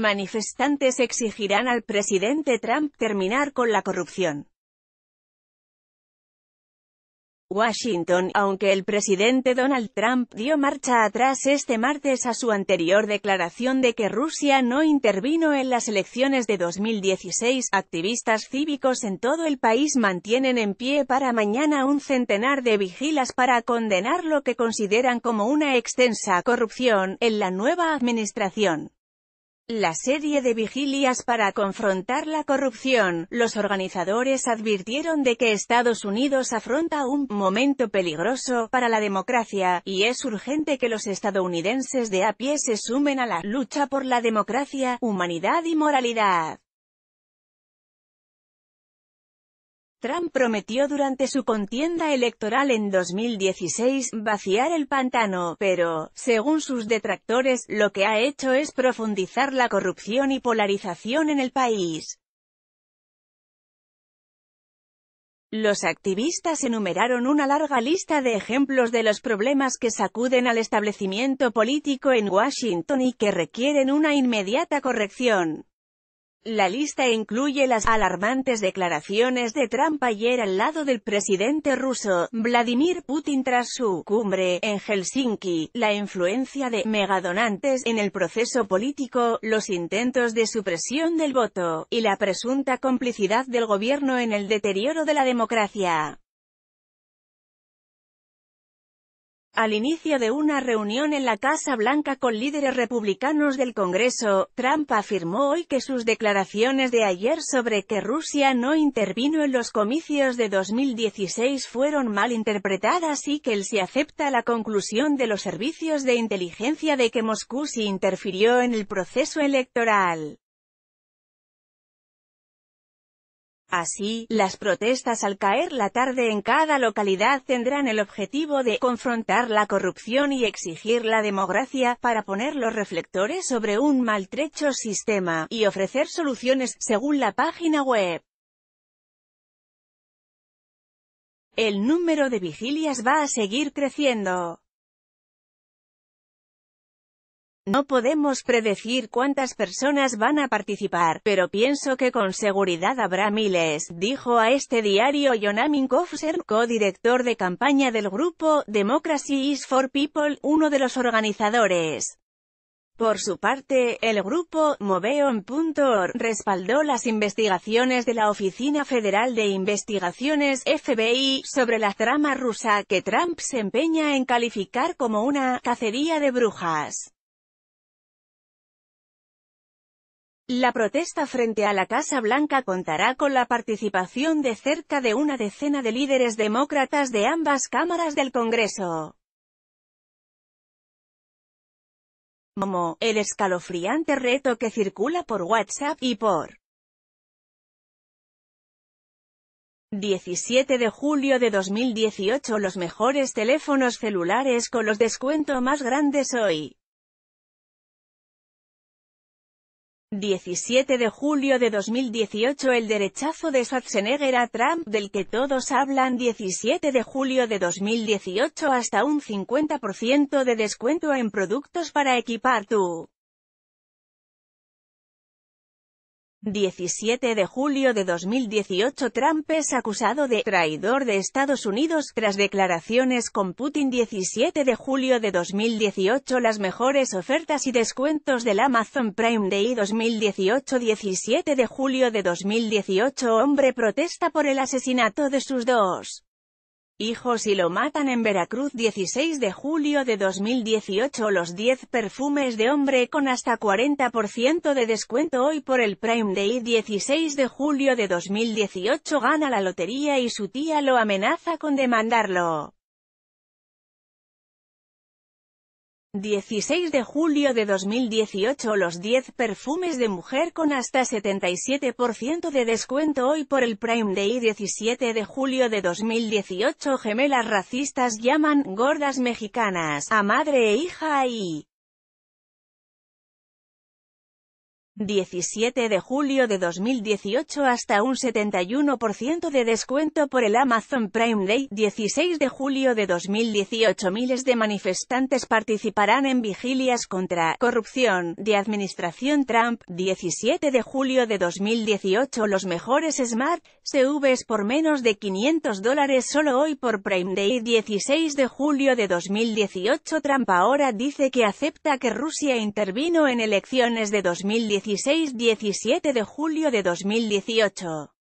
Manifestantes exigirán al presidente Trump terminar con la corrupción. Washington, aunque el presidente Donald Trump dio marcha atrás este martes a su anterior declaración de que Rusia no intervino en las elecciones de 2016, activistas cívicos en todo el país mantienen en pie para mañana un centenar de vigilas para condenar lo que consideran como una extensa corrupción en la nueva administración. La serie de vigilias para confrontar la corrupción, los organizadores advirtieron de que Estados Unidos afronta un momento peligroso para la democracia, y es urgente que los estadounidenses de a pie se sumen a la lucha por la democracia, humanidad y moralidad. Trump prometió durante su contienda electoral en 2016 vaciar el pantano, pero, según sus detractores, lo que ha hecho es profundizar la corrupción y polarización en el país. Los activistas enumeraron una larga lista de ejemplos de los problemas que sacuden al establecimiento político en Washington y que requieren una inmediata corrección. La lista incluye las alarmantes declaraciones de Trump ayer al lado del presidente ruso, Vladimir Putin, tras su cumbre en Helsinki, la influencia de megadonantes en el proceso político, los intentos de supresión del voto, y la presunta complicidad del gobierno en el deterioro de la democracia. Al inicio de una reunión en la Casa Blanca con líderes republicanos del Congreso, Trump afirmó hoy que sus declaraciones de ayer sobre que Rusia no intervino en los comicios de 2016 fueron mal interpretadas y que él sí acepta la conclusión de los servicios de inteligencia de que Moscú sí interfirió en el proceso electoral. Así, las protestas al caer la tarde en cada localidad tendrán el objetivo de confrontar la corrupción y exigir la democracia, para poner los reflectores sobre un maltrecho sistema, y ofrecer soluciones, según la página web. El número de vigilias va a seguir creciendo. No podemos predecir cuántas personas van a participar, pero pienso que con seguridad habrá miles, dijo a este diario Jonamin Kofser, codirector de campaña del grupo Democracy is for People, uno de los organizadores. Por su parte, el grupo MoveOn.org respaldó las investigaciones de la Oficina Federal de Investigaciones FBI sobre la trama rusa, que Trump se empeña en calificar como una cacería de brujas. La protesta frente a la Casa Blanca contará con la participación de cerca de una decena de líderes demócratas de ambas cámaras del Congreso. Como el escalofriante reto que circula por WhatsApp y por 17 de julio de 2018, los mejores teléfonos celulares con los descuentos más grandes hoy. 17 de julio de 2018, el derechazo de Schwarzenegger a Trump, del que todos hablan. 17 de julio de 2018, hasta un 50% de descuento en productos para equipar tu. 17 de julio de 2018, Trump es acusado de traidor de Estados Unidos tras declaraciones con Putin. 17 de julio de 2018, las mejores ofertas y descuentos del Amazon Prime Day 2018. 17 de julio de 2018, hombre protesta por el asesinato de sus dos hijos y lo matan en Veracruz. 16 de julio de 2018, los 10 perfumes de hombre con hasta 40% de descuento hoy por el Prime Day. 16 de julio de 2018, gana la lotería y su tía lo amenaza con demandarlo. 16 de julio de 2018, los 10 perfumes de mujer con hasta 77% de descuento hoy por el Prime Day. 17 de julio de 2018, gemelas racistas llaman gordas mexicanas a madre e hija y 17 de julio de 2018 hasta un 71% de descuento por el Amazon Prime Day. 16 de julio de 2018 miles de manifestantes participarán en vigilias contra corrupción de administración Trump. 17 de julio de 2018 los mejores Smart TVs por menos de $500 solo hoy por Prime Day. 16 de julio de 2018 Trump ahora dice que acepta que Rusia intervino en elecciones de 2018. 17 de julio de 2018.